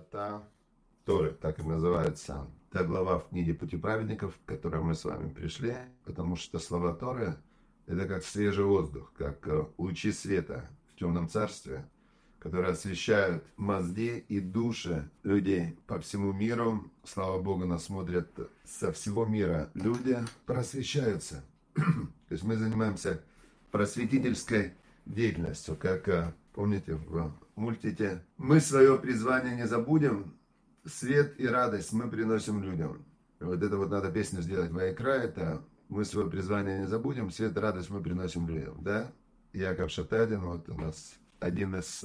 Врата Торы, так и называется. Та глава в книге «Пути праведников», к которой мы с вами пришли, потому что слова Торы – это как свежий воздух, как лучи света в темном царстве, которые освещают мозги и души людей по всему миру. Слава Богу, нас смотрят со всего мира люди, просвещаются. То есть мы занимаемся просветительской деятельностью, как, помните, в мультике. Мы свое призвание не забудем, свет и радость мы приносим людям. Вот это вот надо песню сделать «Вайкра», это «Мы свое призвание не забудем, свет и радость мы приносим людям». Да? Яков Шатадин, вот у нас один из,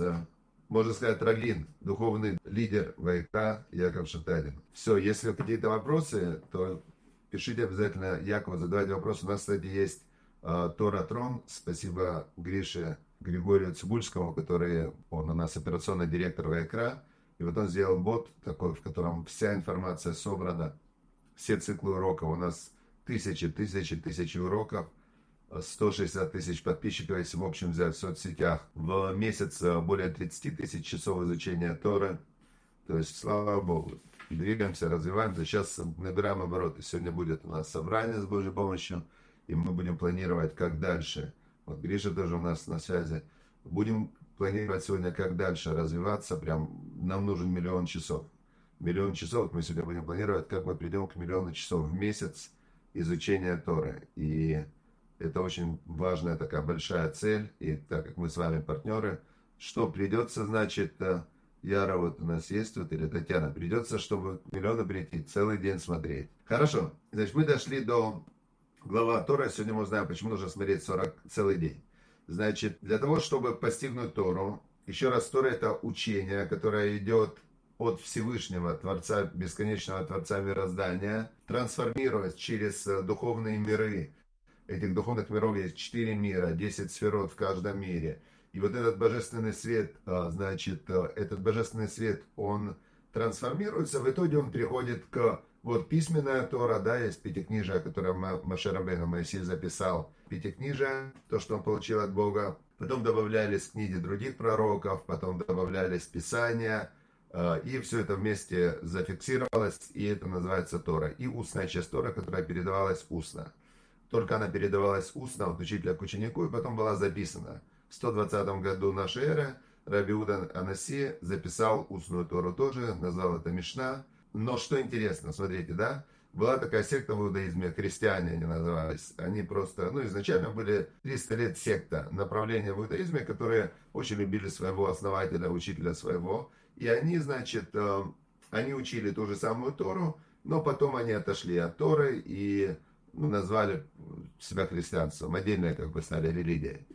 можно сказать, раввин, духовный лидер Вайкра, Яков Шатадин. Все, если какие-то вопросы, то пишите обязательно Якову, задавайте вопросы. У нас, кстати, есть Тора Трон, спасибо Грише, Григорию Цибульскому, который, он у нас операционный директор Вайкра. И вот он сделал бот такой, в котором вся информация собрана, все циклы уроков. У нас тысячи уроков, 160 тысяч подписчиков, если в общем взять в соцсетях. В месяц более 30 тысяч часов изучения Торы. То есть, слава Богу, двигаемся, развиваемся. Сейчас набираем обороты. Сегодня будет у нас собрание с Божьей помощью, и мы будем планировать, как дальше. Вот Гриша тоже у нас на связи. Будем планировать сегодня, как дальше развиваться. Прям нам нужен миллион часов. Миллион часов мы сегодня будем планировать, как мы придем к миллиону часов в месяц изучения Торы. И это очень важная такая большая цель. И так как мы с вами партнеры, что придется, значит, Яра вот у нас есть, вот, или Татьяна, придется, чтобы к миллиону прийти, целый день смотреть. Хорошо, значит, мы дошли до главы Торы. Сегодня мы узнаем, почему нужно смотреть 40 целый день. Значит, для того, чтобы постигнуть Тору, еще раз, Тора – это учение, которое идет от Всевышнего Творца, бесконечного Творца Мироздания, трансформировать через духовные миры. Этих духовных миров есть 4 мира, 10 сферот в каждом мире. И вот этот божественный свет, значит, этот божественный свет, он трансформируется, в итоге он приходит к... Вот письменная Тора, да, есть пятикнижие, которое Моше Рабейну Моисей записал. Пятикнижие, то, что он получил от Бога. Потом добавлялись книги других пророков, потом добавлялись писания. И все это вместе зафиксировалось, и это называется Тора. И устная часть Тора, которая передавалась устно. Только она передавалась устно от учителя к ученику, и потом была записана. В 120 году нашей эры Раби Иуда Анаси записал устную Тору тоже, назвал это Мишна. Но что интересно, смотрите, да, была такая секта в иудаизме, христиане они назывались, они просто, ну, изначально были 300 лет секта, направления в иудаизме, которые очень любили своего основателя, учителя своего, и они, значит, они учили ту же самую Тору, но потом они отошли от Торы и, ну, назвали себя христианством, отдельная, как бы, стали религией.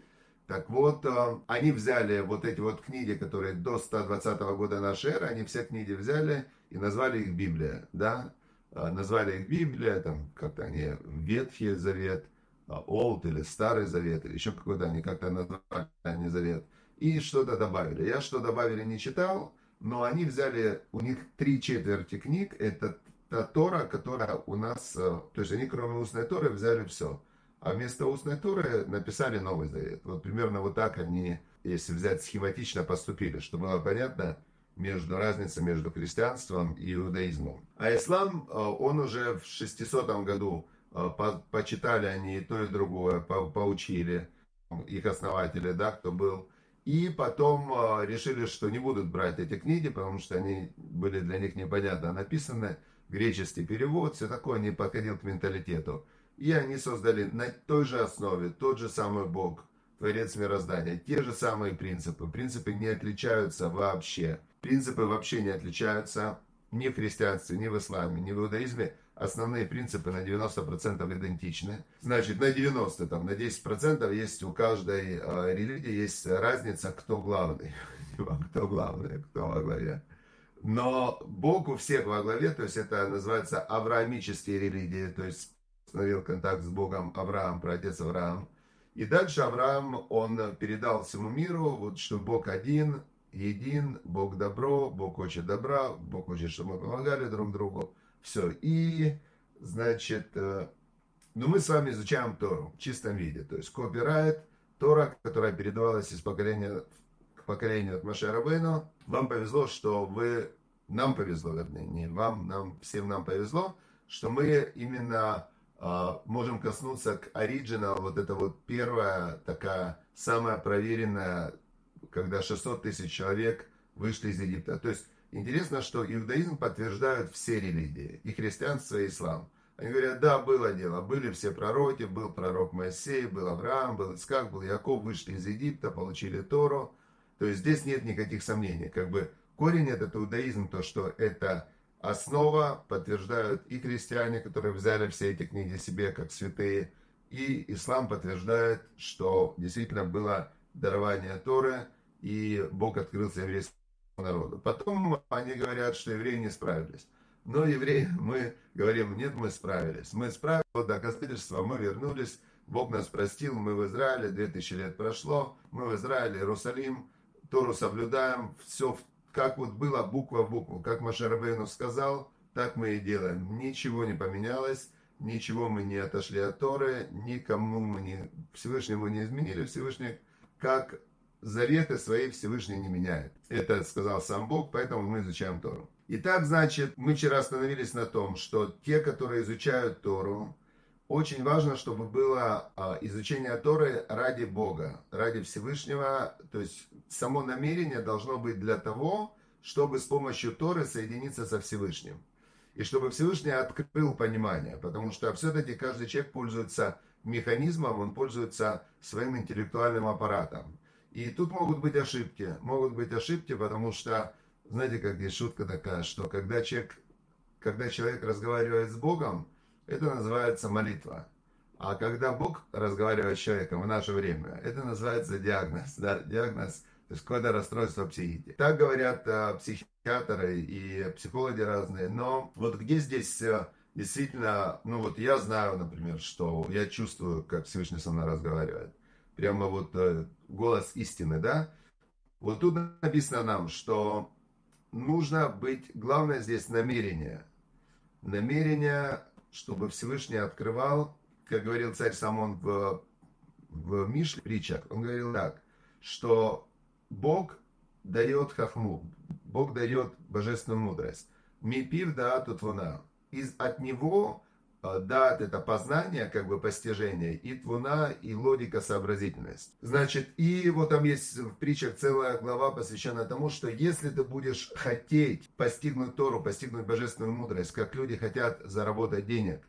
Так вот, они взяли вот эти вот книги, которые до 120 года нашей эры, они все книги взяли и назвали их Библия, да? Назвали их Библия, там как-то они Ветхий Завет, Олд или Старый Завет, или еще какой-то они как-то назвали, они Завет, и что-то добавили. Я что добавили не читал, но они взяли, у них 3/4 книг, это та Тора, которая у нас, то есть они кроме устной Торы взяли все. А вместо устной Торы написали Новый Завет. Вот примерно вот так они, если взять схематично, поступили, чтобы было понятно между разницей между христианством и иудаизмом. А ислам, он уже в 600 году, почитали они и то, и другое, поучили их основатели, да, кто был. И потом решили, что не будут брать эти книги, потому что они были для них непонятно написаны. Греческий перевод, все такое, не подходил к менталитету. И они создали на той же основе тот же самый Бог, Творец Мироздания, те же самые принципы. Принципы не отличаются вообще. Принципы вообще не отличаются ни в христианстве, ни в исламе, ни в иудаизме. Основные принципы на 90% идентичны. Значит, на 90%, там, на 10% есть у каждой религии есть разница, кто главный. Кто главный, кто во главе. Но Бог у всех во главе, то есть это называется авраамические религии, то есть установил контакт с Богом Авраам, праотец Авраам. И дальше Авраам, он передал всему миру, вот, что Бог один, един, Бог добро, Бог хочет добра, Бог хочет, чтобы мы помогали друг другу. Все. И, значит, ну мы с вами изучаем Тору в чистом виде. То есть копирайт, Тора, которая передавалась из поколения к поколению от Моше Рабейну. Вам повезло, что вы Нам повезло, вернее, не вам, нам, всем нам повезло, что мы именно можем коснуться к оригиналу, вот это вот первая, такая, самая проверенная, когда 600 тысяч человек вышли из Египта. То есть, интересно, что иудаизм подтверждают все религии, и христианство, и ислам. Они говорят, да, было дело, были все пророки, был пророк Моисей, был Авраам, был Ицхак, был Яков, вышли из Египта, получили Тору. То есть, здесь нет никаких сомнений, как бы. Корень этот иудаизм, то, что это основа, подтверждают и христиане, которые взяли все эти книги себе как святые, и ислам подтверждает, что действительно было дарование Торы, и Бог открылся еврейскому народу. Потом они говорят, что евреи не справились. Но евреи, мы говорим, нет, мы справились. Мы справились, вот доказательства, мы вернулись, Бог нас простил, мы в Израиле, 2000 лет прошло, мы в Израиле, Иерусалим, Тору соблюдаем, все в как вот было буква в букву, как Моше Рабейну сказал, так мы и делаем. Ничего не поменялось, ничего мы не отошли от Торы, никому мы не, Всевышнему не изменили. Всевышний, как заветы свои, Всевышний не меняет. Это сказал сам Бог, поэтому мы изучаем Тору. Итак, значит, мы вчера остановились на том, что те, которые изучают Тору, очень важно, чтобы было изучение Торы ради Бога, ради Всевышнего. То есть само намерение должно быть для того, чтобы с помощью Торы соединиться со Всевышним. И чтобы Всевышний открыл понимание. Потому что все-таки каждый человек пользуется механизмом, он пользуется своим интеллектуальным аппаратом. И тут могут быть ошибки. Могут быть ошибки, потому что, знаете, как есть шутка такая, что когда человек разговаривает с Богом, это называется молитва. А когда Бог разговаривает с человеком в наше время, это называется диагноз. Да? Диагноз, то есть какое-то расстройство психики. Так говорят психиатры и психологи разные. Но вот где здесь действительно... Ну вот я знаю, например, что я чувствую, как Всевышний со мной разговаривает. Прямо вот голос истины, да? Вот тут написано нам, что нужно быть... Главное здесь намерение. Намерение... чтобы Всевышний открывал, как говорил царь Соломон в Мишле, в притчах, он говорил так, что Бог дает хахму, Бог дает божественную мудрость. Мипир даат уТвуна. От него даат это познание, как бы постижение, и твуна, и логика, сообразительность. Значит, и вот там есть в притчах целая глава, посвященная тому, что если ты будешь хотеть постигнуть Тору, постигнуть божественную мудрость, как люди хотят заработать денег,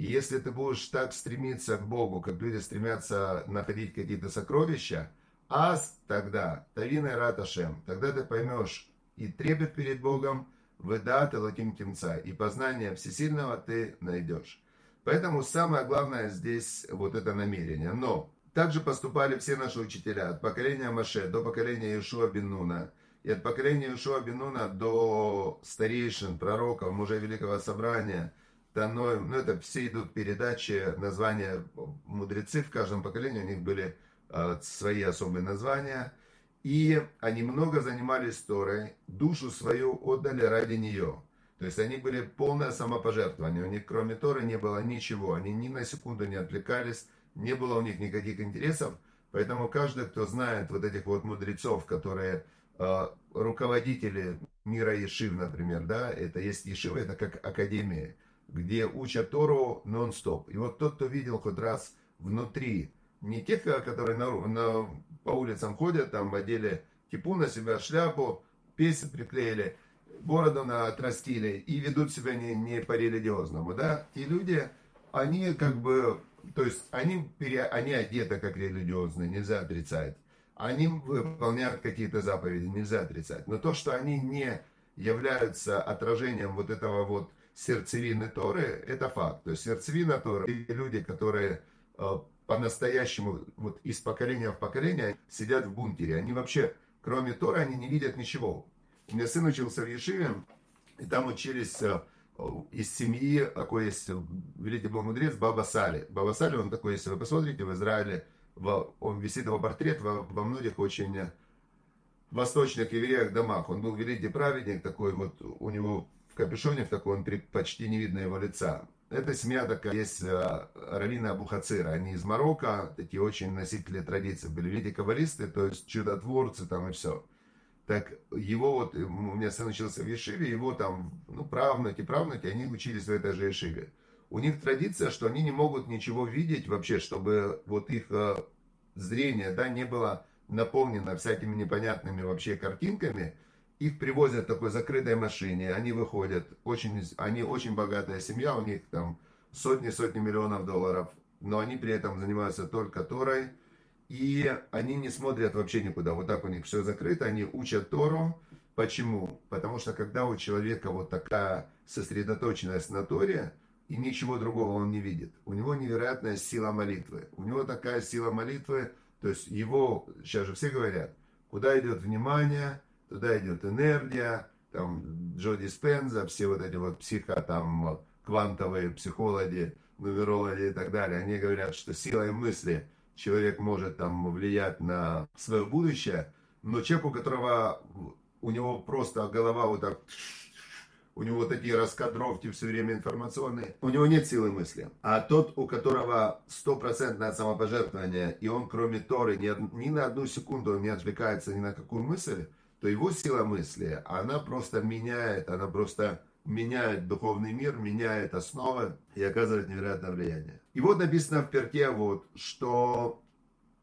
и если ты будешь так стремиться к Богу, как люди стремятся находить какие-то сокровища, аз тогда, тавина раташем, тогда ты поймешь и трепет перед Богом, Выда ты лаким темца, и познание всесильного ты найдешь. Поэтому самое главное здесь вот это намерение. Но также поступали все наши учителя от поколения Моше до поколения Иешуа бен Нуна, и от поколения Иешуа бен Нуна до старейшин, пророков, мужей Великого Собрания, Таноим. Ну это все идут передачи, названия мудрецы в каждом поколении, у них были свои особые названия. И они много занимались Торой, душу свою отдали ради нее. То есть они были полное самопожертвование. У них кроме Торы не было ничего. Они ни на секунду не отвлекались, не было у них никаких интересов. Поэтому каждый, кто знает вот этих вот мудрецов, которые руководители мира Ешив, например, да, это есть Ешива, это как академия, где учат Тору нон-стоп. И вот тот, кто видел хоть раз внутри, не тех, которые по улицам ходят, там одели кипу на себя, шляпу, песню приклеили, бороду отрастили и ведут себя не по-религиозному, да? Те люди, они как бы, то есть они одеты как религиозные, нельзя отрицать. Они выполняют какие-то заповеди, нельзя отрицать. Но то, что они не являются отражением вот этого вот сердцевины Торы, это факт. То есть сердцевина Торы, и люди, которые... по-настоящему, вот из поколения в поколение, сидят в бункере. Они вообще, кроме Торы, они не видят ничего. У меня сын учился в Ешиве, и там учились из семьи, такой есть великий был мудрец, Баба Сали. Баба Сали, он такой, если вы посмотрите, в Израиле, он висит его портрет во многих очень восточных евреях домах. Он был великий праведник, такой вот, у него в капюшоне, в такой, он почти не видно его лица. Эта семья такая, есть раввины Абухацира, они из Марокко, такие очень носители традиций были, видите, каббалисты, то есть чудотворцы там и все. Так его вот, у меня сын учился в Ешиве, его там, ну, правнуки, они учились в этой же Ешиве. У них традиция, что они не могут ничего видеть вообще, чтобы вот их зрение, да, не было наполнено всякими непонятными вообще картинками. Их привозят в такой закрытой машине, они выходят, они очень богатая семья, у них там сотни миллионов долларов, но они при этом занимаются только Торой, и они не смотрят вообще никуда, вот так у них все закрыто, они учат Тору. Почему? Потому что когда у человека вот такая сосредоточенность на Торе, и ничего другого он не видит, у него невероятная сила молитвы, у него такая сила молитвы, то есть его, сейчас же все говорят, куда идет внимание, туда идет энергия, там Джо Диспенза, все вот эти вот квантовые психологи, нумерологи и так далее, они говорят, что силой мысли человек может там влиять на свое будущее, но человек, у которого, у него просто голова вот так, у него такие раскадровки все время информационные, у него нет силы мысли. А тот, у которого стопроцентное самопожертвование, и он кроме Торы ни на одну секунду не отвлекается ни на какую мысль, то его сила мысли, она просто меняет духовный мир, меняет основы и оказывает невероятное влияние. И вот написано в Пиркей Авот, что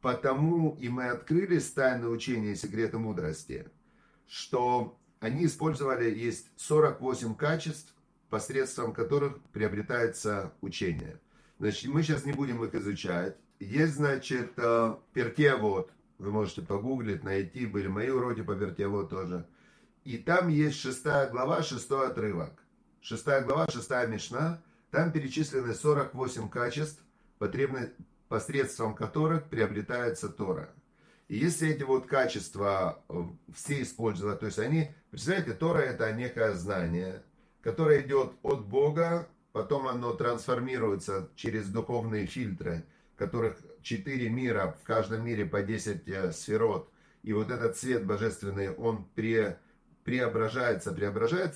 потому и мы открыли тайны учения и секреты мудрости, что они использовали, есть 48 качеств, посредством которых приобретается учение. Значит, мы сейчас не будем их изучать. Есть, значит, Пиркей Авот. Вы можете погуглить, найти, были мои уроки по Пиркей Авот тоже. И там есть 6 глава, 6 отрывок. 6 глава, 6 мишна. Там перечислены 48 качеств, посредством которых приобретается Тора. И если эти вот качества все использовать, то есть они, представляете, Тора это некое знание, которое идет от Бога, потом оно трансформируется через духовные фильтры, которых 4 мира, в каждом мире по 10 сферот. И вот этот свет божественный, он преображается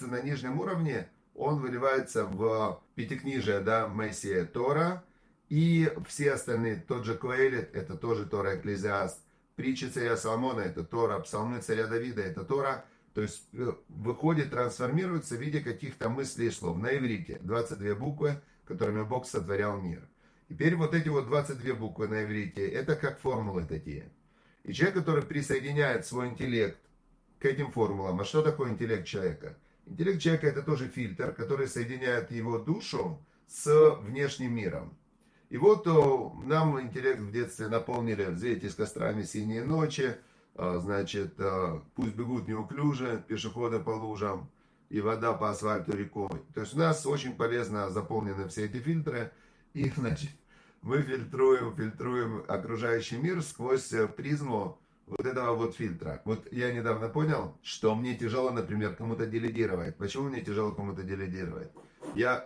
на нижнем уровне, он выливается в пятикнижие, да, Моисея, Тора, и все остальные, тот же Коэлет, это тоже Тора, Экклезиаст, притчи царя Соломона, это Тора, псалмы царя Давида, это Тора, то есть выходит, трансформируется в виде каких-то мыслей и слов. На иврите 22 буквы, которыми Бог сотворял мир. Теперь вот эти вот 22 буквы на иврите, это как формулы такие. И человек, который присоединяет свой интеллект к этим формулам, а что такое интеллект человека? Интеллект человека это тоже фильтр, который соединяет его душу с внешним миром. И вот нам интеллект в детстве наполнили «Взвейте с кострами синие ночи», значит, «Пусть бегут неуклюже, пешеходы по лужам и вода по асфальту рекой». То есть у нас очень полезно заполнены все эти фильтры, и, значит, мы фильтруем окружающий мир сквозь призму вот этого вот фильтра. Вот я недавно понял, что мне тяжело, например, кому-то делегировать. Почему мне тяжело кому-то делегировать?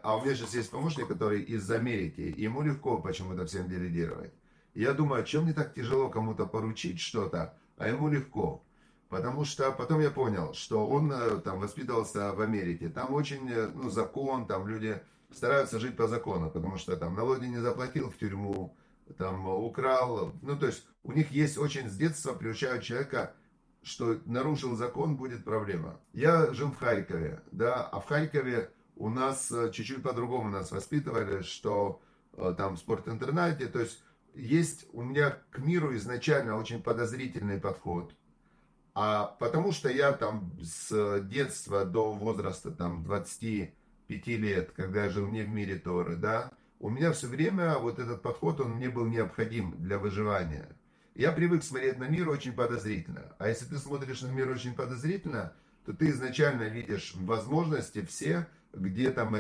А у меня сейчас есть помощник, который из Америки, ему легко почему-то всем делегировать. Я думаю, чем мне так тяжело кому-то поручить что-то, а ему легко. Потому что потом я понял, что он там воспитывался в Америке. Там очень, ну, закон, там люди стараются жить по закону, потому что там налоги не заплатил, в тюрьму, там украл. Ну, то есть у них есть очень с детства приучают человека, что нарушил закон, будет проблема. Я жил в Харькове, да, а в Харькове у нас чуть-чуть по-другому нас воспитывали, что там спортинтернате, то есть у меня к миру изначально очень подозрительный подход. А потому что я там с детства до возраста там 25 лет, когда я жил не в мире Торы, да, у меня все время вот этот подход, он мне был необходим для выживания. Я привык смотреть на мир очень подозрительно. А если ты смотришь на мир очень подозрительно, то ты изначально видишь возможности все, где там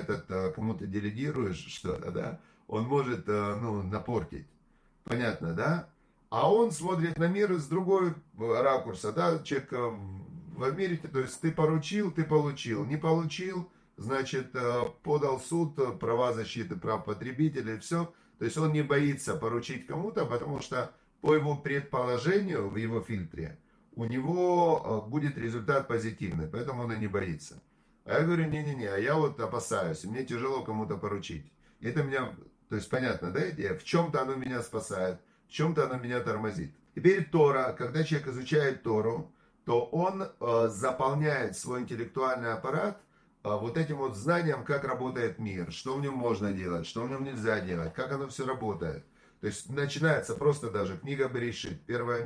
кому-то делегируешь что-то, да, он может, ну, напортить. Понятно, да? А он смотрит на мир с другой ракурса, да, человек в Америке, то есть ты поручил, ты получил, не получил, значит, подал суд, права защиты прав потребителей, все. То есть он не боится поручить кому-то, потому что по его предположению в его фильтре у него будет результат позитивный, поэтому он и не боится. А я говорю, не-не-не, а я вот опасаюсь, мне тяжело кому-то поручить. Это меня, то есть понятно, да, идея? В чем-то оно меня спасает, в чем-то оно меня тормозит. Теперь Тора, когда человек изучает Тору, то он заполняет свой интеллектуальный аппарат вот этим вот знанием, как работает мир, что в нем можно делать, что в нем нельзя делать, как оно все работает. То есть начинается просто даже книга Берешит, первая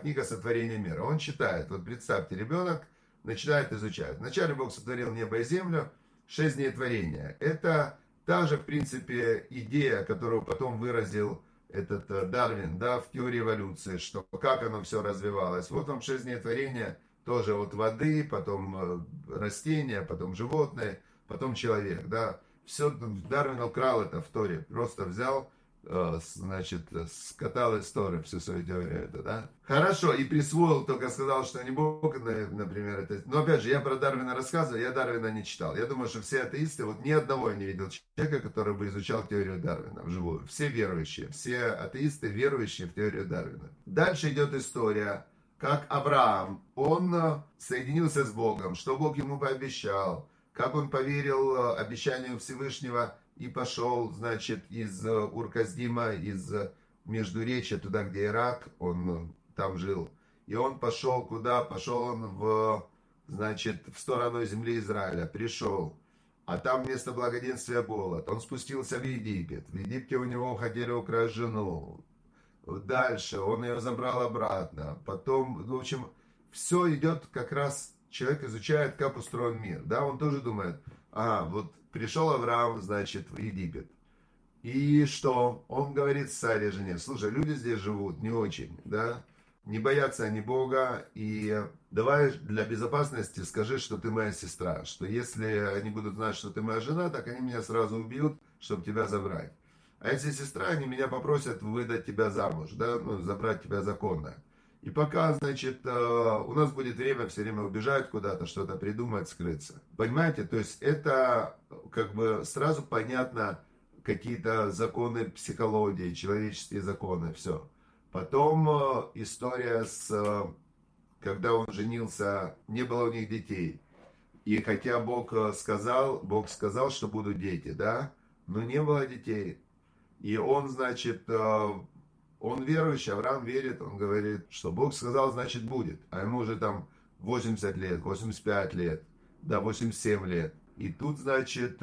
книга сотворения мира. Он читает, вот представьте, ребенок начинает изучать. Вначале Бог сотворил небо и землю, 6 дней творения. Это та же, в принципе, идея, которую потом выразил этот Дарвин, да, в теории эволюции, что как оно все развивалось. Вот вам 6 дней творения, тоже от воды, потом растения, потом животные, потом человек, да. Все, Дарвин украл это в Торе, просто взял, значит, скатал из Торы всю свою теорию, это, да. Хорошо, и присвоил, только сказал, что не Бог, например, это. Но опять же, я про Дарвина рассказываю, я Дарвина не читал. Я думаю, что все атеисты, вот ни одного я не видел человека, который бы изучал теорию Дарвина вживую. Все верующие, все атеисты верующие в теорию Дарвина. Дальше идет история, как Авраам, он соединился с Богом, что Бог ему пообещал, как он поверил обещанию Всевышнего и пошел, значит, из Ур-Каздима, из Междуречья, туда, где Ирак, он там жил. И он пошел куда? Пошел он в, значит, в сторону земли Израиля, пришел. А там вместо благоденствия голод. Он спустился в Египет. В Египте у него хотели украсть жену. Дальше он ее забрал обратно. Потом, в общем, все идет как раз, человек изучает, как устроен мир. Да, он тоже думает, ага, вот пришел Авраам, значит, в Египет. И что? Он говорит Саре, жене, слушай, люди здесь живут не очень, да, не боятся они Бога, и давай для безопасности скажи, что ты моя сестра, что если они будут знать, что ты моя жена, так они меня сразу убьют, чтобы тебя забрать. А если сестра, они меня попросят выдать тебя замуж, да, ну, забрать тебя законно. И пока, значит, у нас будет время все время убежать куда-то, что-то придумать, скрыться. Понимаете, то есть это как бы сразу понятно какие-то законы психологии, человеческие законы, все. Потом история с, когда он женился, не было у них детей. И хотя Бог сказал, что будут дети, да, но не было детей. И он, значит, он верующий, Авраам верит, он говорит, что Бог сказал, значит будет. А ему уже там 80 лет, 85 лет, да, 87 лет. И тут, значит,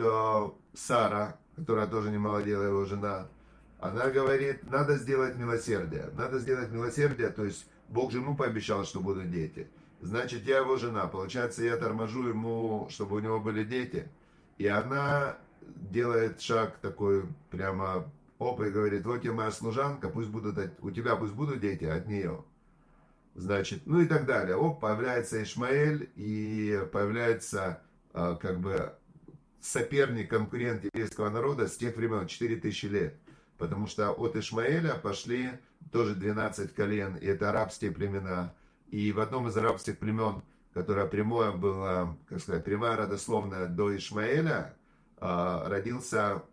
Сара, которая тоже не молодела, его жена, она говорит, надо сделать милосердие. Надо сделать милосердие, то есть Бог же ему пообещал, что будут дети. Значит, я его жена, получается, я торможу ему, чтобы у него были дети. И она делает шаг такой прямо... Опа, и говорит, вот я моя служанка, пусть будут у тебя пусть будут дети от нее. Значит, ну и так далее. Оп, появляется Ишмаэль, и появляется как бы соперник, конкурент еврейского народа с тех времен, 4000 лет. Потому что от Ишмаэля пошли тоже 12 колен, и это арабские племена. И в одном из арабских племен, которое прямое было, как сказать, прямая родословная до Ишмаэля, родился...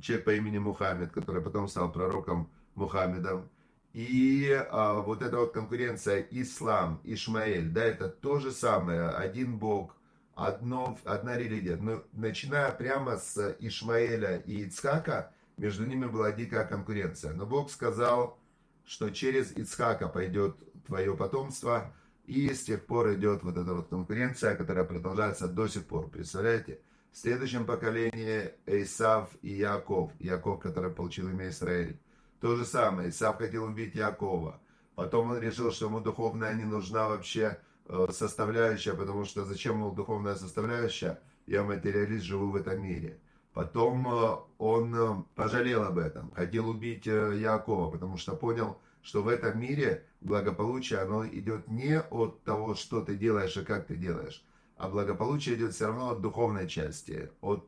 человек по имени Мухаммед, который потом стал пророком Мухаммедом. И вот эта вот конкуренция ислам, Ишмаэль, да, это то же самое, один Бог, одна религия. Но начиная прямо с Ишмаэля и Ицхака, между ними была дикая конкуренция. Но Бог сказал, что через Ицхака пойдет твое потомство, и с тех пор идет вот эта вот конкуренция, которая продолжается до сих пор, представляете? В следующем поколении Эйсав и Яков. Яков, который получил имя Израиль. То же самое. Эйсав хотел убить Якова. Потом он решил, что ему духовная не нужна вообще составляющая, потому что зачем ему духовная составляющая? Я материалист, живу в этом мире. Потом он пожалел об этом. Хотел убить Якова, потому что понял, что в этом мире благополучие, оно идет не от того, что ты делаешь и как ты делаешь, а благополучие идет все равно от духовной части, от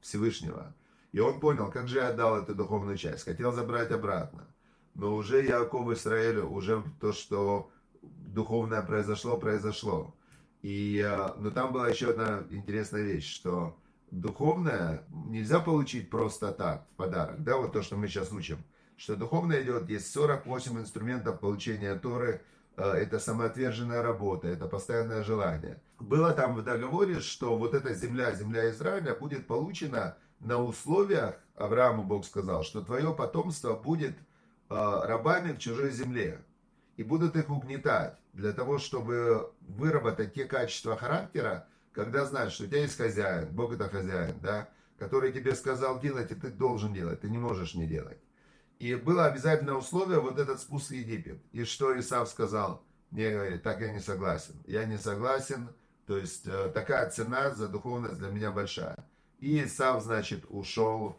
Всевышнего. И он понял, как же я отдал эту духовную часть. Хотел забрать обратно. Но уже Яков Исраэлю, уже то, что духовное произошло, произошло. И, но там была еще одна интересная вещь, что духовное нельзя получить просто так, в подарок. Да, вот то, что мы сейчас учим. Что духовное идет, есть 48 инструментов получения Торы. Это самоотверженная работа, это постоянное желание. Было там в договоре, что вот эта земля, земля Израиля, будет получена на условиях, Аврааму Бог сказал, что твое потомство будет рабами в чужой земле. И будут их угнетать. для того, чтобы выработать те качества характера, когда знаешь, что у тебя есть хозяин, Бог это хозяин, да, который тебе сказал делать, и ты должен делать, ты не можешь не делать. И было обязательное условие вот этот спуск в Египет. И что Исав сказал? Не, говорит, так я не согласен. Я не согласен, то есть такая цена за духовность для меня большая. И Исав, значит, ушел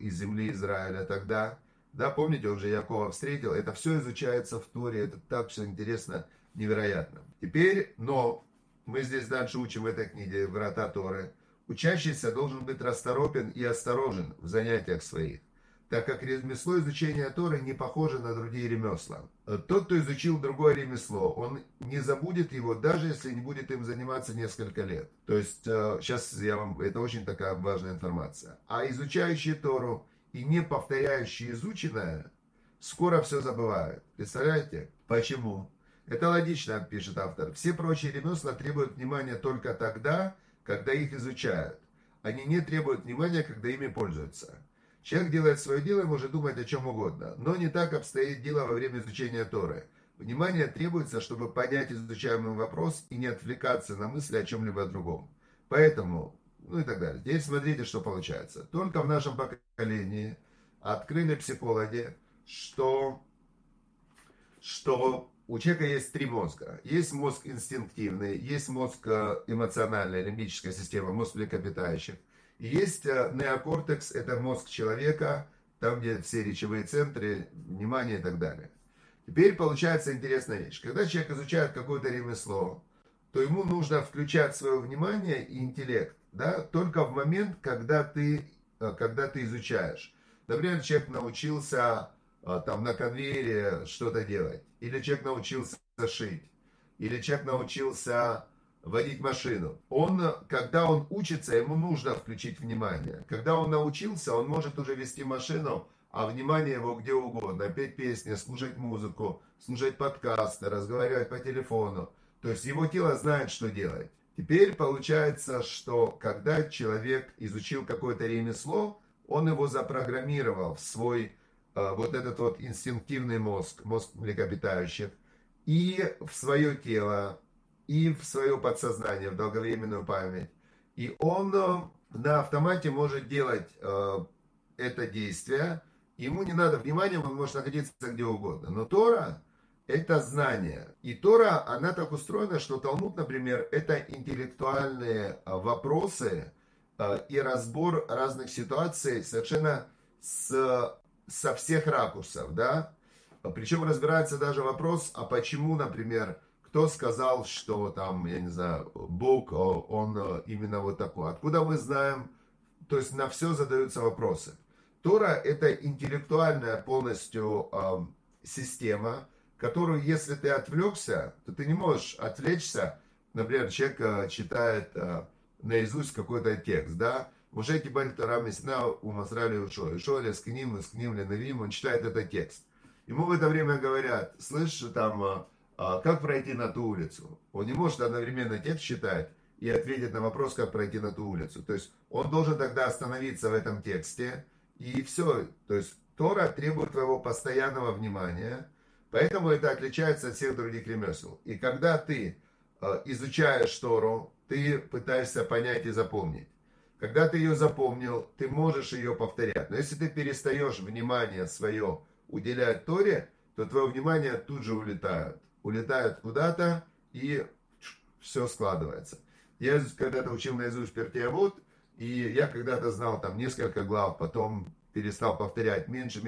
из земли Израиля тогда. Да, помните, он же Якова встретил. Это все изучается в Торе, это так все интересно, невероятно. Теперь, но мы здесь дальше учим в этой книге «Врата Торы». Учащийся должен быть расторопен и осторожен в занятиях своих, так как ремесло изучения Торы не похоже на другие ремесла. Тот, кто изучил другое ремесло, он не забудет его, даже если не будет им заниматься несколько лет. То есть, сейчас я вам... Это очень такая важная информация. А изучающий Тору и не повторяющий изученное, скоро все забывают. Представляете? Почему? Это логично, пишет автор. Все прочие ремесла требуют внимания только тогда, когда их изучают. Они не требуют внимания, когда ими пользуются. Человек делает свое дело, может думать о чем угодно, но не так обстоит дело во время изучения Торы. Внимание требуется, чтобы понять изучаемый вопрос и не отвлекаться на мысли о чем-либо другом. Поэтому, ну и так далее. Теперь смотрите, что получается. Только в нашем поколении открыли психологи, что у человека есть три мозга. Есть мозг инстинктивный, есть мозг эмоциональный, лимбическая система, мозг млекопитающих. Есть неокортекс, это мозг человека, там где все речевые центры, внимание и так далее. Теперь получается интересная вещь. Когда человек изучает какое-то ремесло, то ему нужно включать свое внимание и интеллект, да, только в момент, когда ты изучаешь. Например, человек научился там, на конвейере что-то делать, или человек научился шить, или человек научился водить машину. Когда он учится, ему нужно включить внимание. Когда он научился, он может уже вести машину, а внимание его где угодно. Петь песни, слушать музыку, слушать подкасты, разговаривать по телефону. То есть его тело знает, что делать. Теперь получается, что когда человек изучил какое-то ремесло, он его запрограммировал в свой вот этот вот инстинктивный мозг, мозг млекопитающих, и в свое тело, и в свое подсознание, в долговременную память. И он на автомате может делать это действие. Ему не надо внимания, он может находиться где угодно. Но Тора – это знание. И Тора, она так устроена, что Талмуд, например, это интеллектуальные вопросы и разбор разных ситуаций совершенно со всех ракурсов. Да? Причем разбирается даже вопрос, а почему, например, кто сказал, что там, я не знаю, Бог, он именно вот такой. Откуда мы знаем? То есть на все задаются вопросы. Тора – это интеллектуальная полностью система, которую, если ты отвлекся, то ты не можешь отвлечься. Например, человек читает наизусть какой-то текст, да? Мужей кибаль Тора Мессина умасрали ушо. Ушо ли с кним ли навим, он читает этот текст. Ему в это время говорят, слышь, там... Как пройти на ту улицу? Он не может одновременно текст читать и ответить на вопрос, как пройти на ту улицу. То есть он должен тогда остановиться в этом тексте. И все. То есть Тора требует твоего постоянного внимания. Поэтому это отличается от всех других ремесел. И когда ты изучаешь Тору, ты пытаешься понять и запомнить. Когда ты ее запомнил, ты можешь ее повторять. Но если ты перестаешь внимание свое уделять Торе, то твое внимание тут же улетают куда-то, и все складывается. Я когда-то учил наизусть Пиркей Авот, и я когда-то знал там несколько глав, потом перестал повторять меньше.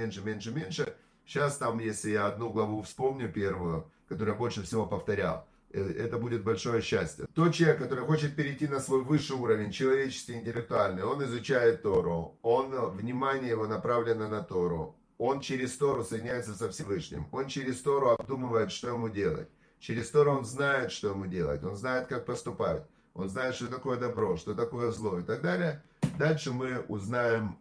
Сейчас там, если я одну главу вспомню, первую, которую я больше всего повторял, это будет большое счастье. Тот человек, который хочет перейти на свой высший уровень, человеческий, интеллектуальный, он изучает Тору, внимание его направлено на Тору. Он через Тору соединяется со Всевышним. Он через Тору обдумывает, что ему делать. Через Тору он знает, что ему делать. Он знает, как поступать. Он знает, что такое добро, что такое зло и так далее. Дальше мы узнаем,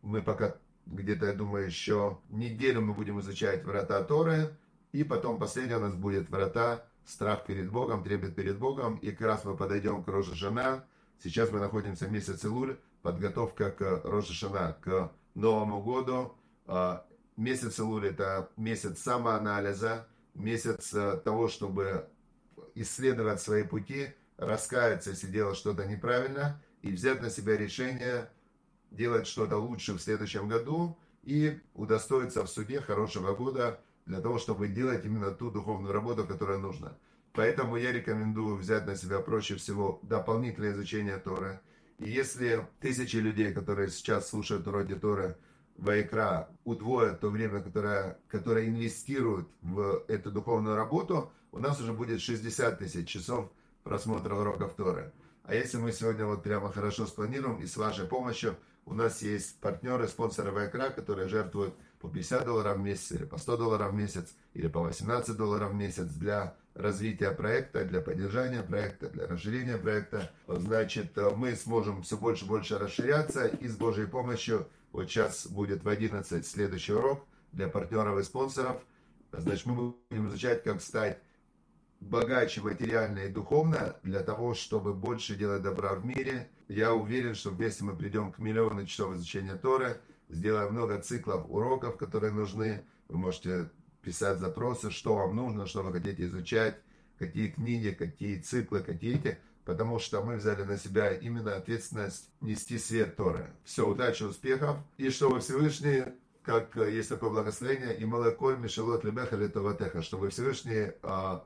мы пока где-то, я думаю, еще неделю мы будем изучать врата Торы. И потом последний у нас будет врата страх перед Богом, трепет перед Богом. И как раз мы подойдем к Рош а-Шана. Сейчас мы находимся в месяце Луль. Подготовка к Рош а-Шана, к Новому году. Месяц Луль – это месяц самоанализа, месяц того, чтобы исследовать свои пути, раскаяться, если делал что-то неправильно, и взять на себя решение делать что-то лучше в следующем году и удостоиться в суде хорошего года для того, чтобы делать именно ту духовную работу, которая нужна. Поэтому я рекомендую взять на себя проще всего дополнительное изучение Торы. И если тысячи людей, которые сейчас слушают уроки Торы, Вайкра, удвоят то время, которое инвестируют в эту духовную работу, у нас уже будет 60 тысяч часов просмотра уроков Торы. А если мы сегодня вот прямо хорошо спланируем, и с вашей помощью у нас есть партнеры, спонсоры Вайкра, которые жертвуют по $50 в месяц, или по $100 в месяц, или по $18 в месяц для развития проекта, для поддержания проекта, для расширения проекта. Значит, мы сможем все больше и больше расширяться, и с Божьей помощью, вот сейчас будет в 11 следующий урок для партнеров и спонсоров. Значит, мы будем изучать, как стать богаче материально и духовно, для того, чтобы больше делать добра в мире. Я уверен, что вместе мы придем к миллиону часов изучения Торы, сделаем много циклов уроков, которые нужны. Вы можете писать запросы, что вам нужно, что вы хотите изучать, какие книги, какие циклы хотите, потому что мы взяли на себя именно ответственность нести свет Торы. Все, удачи, успехов, и чтобы Всевышний, как есть такое благословение, и малаколь мишелот лебеха летоватеха, чтобы Всевышний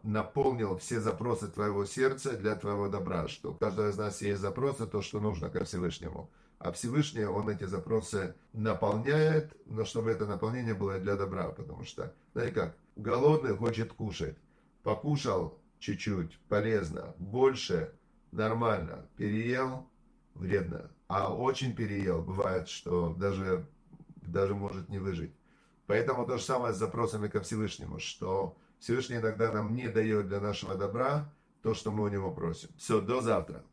наполнил все запросы твоего сердца для твоего добра, что у каждого из нас есть запросы, то, что нужно ко Всевышнему. А Всевышний, он эти запросы наполняет, но чтобы это наполнение было для добра, потому что, знаете как, голодный хочет кушать, покушал чуть-чуть, полезно, больше, нормально, переел, вредно, а очень переел, бывает, что даже может не выжить. Поэтому то же самое с запросами ко Всевышнему, что Всевышний иногда нам не дает для нашего добра то, что мы у него просим. Все, до завтра.